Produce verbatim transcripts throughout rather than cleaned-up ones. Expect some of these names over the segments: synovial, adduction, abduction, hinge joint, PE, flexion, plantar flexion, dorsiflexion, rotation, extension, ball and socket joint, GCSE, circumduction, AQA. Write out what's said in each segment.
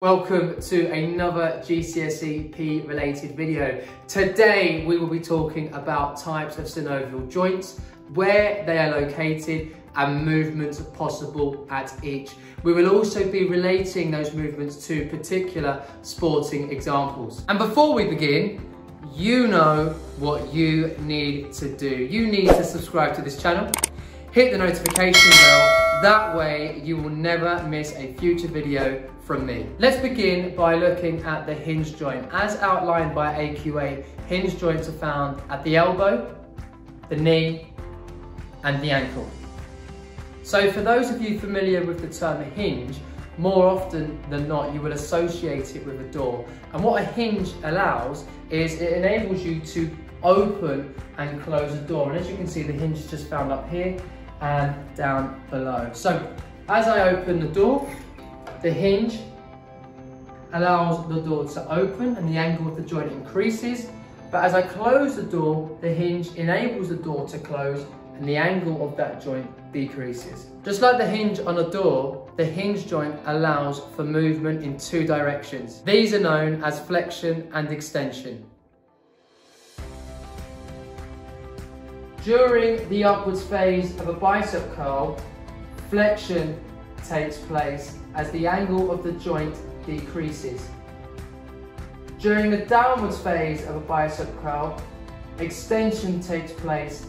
Welcome to another G C S E P E related video. Today we will be talking about types of synovial joints, where they are located and movements possible at each. We will also be relating those movements to particular sporting examples. And before we begin, you know what you need to do. You need to subscribe to this channel, hit the notification bell. That way you will never miss a future video from me. Let's begin by looking at the hinge joint. As outlined by A Q A, hinge joints are found at the elbow, the knee, and the ankle. So for those of you familiar with the term hinge, more often than not you will associate it with a door. And what a hinge allows is it enables you to open and close a door. And as you can see, the hinge is just found up here and down below. So as I open the door, the hinge allows the door to open and the angle of the joint increases, but as I close the door, the hinge enables the door to close and the angle of that joint decreases. Just like the hinge on a door, the hinge joint allows for movement in two directions. These are known as flexion and extension. During the upwards phase of a bicep curl, flexion takes place as the angle of the joint decreases. During the downwards phase of a bicep curl, extension takes place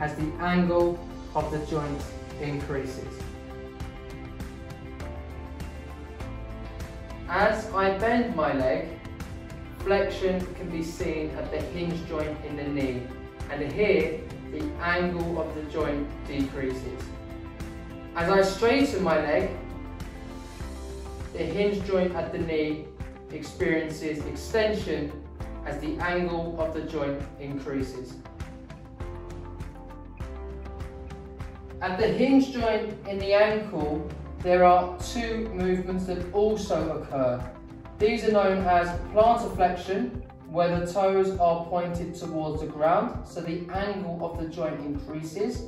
as the angle of the joint increases. As I bend my leg, flexion can be seen at the hinge joint in the knee, and here the angle of the joint decreases. As I straighten my leg, the hinge joint at the knee experiences extension as the angle of the joint increases. At the hinge joint in the ankle, there are two movements that also occur. These are known as plantar flexion, where the toes are pointed towards the ground, so the angle of the joint increases.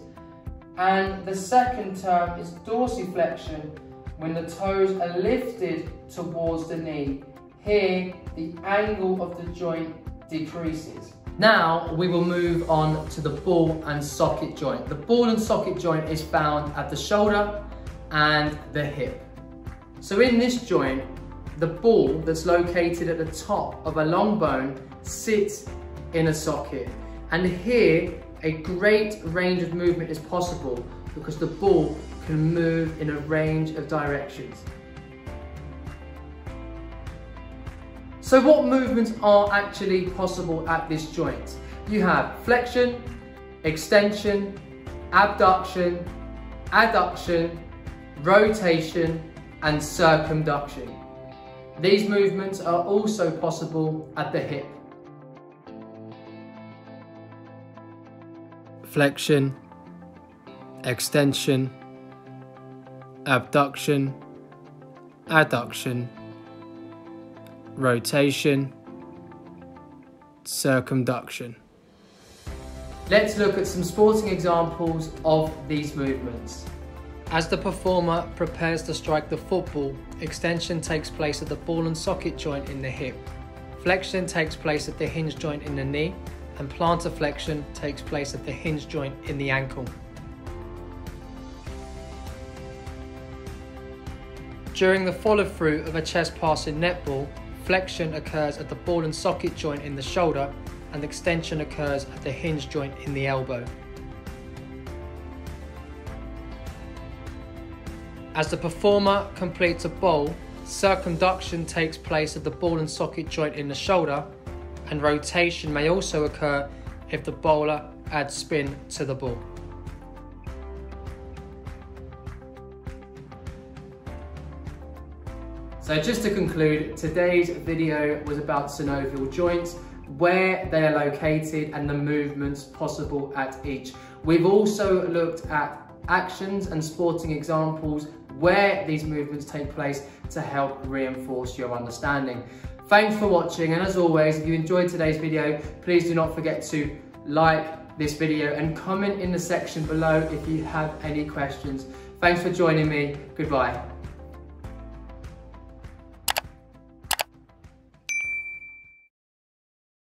And the second term is dorsiflexion, when the toes are lifted towards the knee. Here, the angle of the joint decreases. Now, we will move on to the ball and socket joint. The ball and socket joint is found at the shoulder and the hip. So in this joint, the ball that's located at the top of a long bone sits in a socket. And here, a great range of movement is possible because the ball can move in a range of directions. So what movements are actually possible at this joint? You have flexion, extension, abduction, adduction, rotation, and circumduction. These movements are also possible at the hip. Flexion, extension, abduction, adduction, rotation, circumduction. Let's look at some sporting examples of these movements. As the performer prepares to strike the football, extension takes place at the ball and socket joint in the hip. Flexion takes place at the hinge joint in the knee, and plantar flexion takes place at the hinge joint in the ankle. During the follow-through of a chest pass in netball, flexion occurs at the ball and socket joint in the shoulder, and extension occurs at the hinge joint in the elbow. As the performer completes a bowl, circumduction takes place at the ball and socket joint in the shoulder, and rotation may also occur if the bowler adds spin to the ball. So just to conclude, today's video was about synovial joints, where they are located and the movements possible at each. We've also looked at actions and sporting examples where these movements take place to help reinforce your understanding. Thanks for watching, and as always, if you enjoyed today's video, please do not forget to like this video and comment in the section below if you have any questions. Thanks for joining me. Goodbye.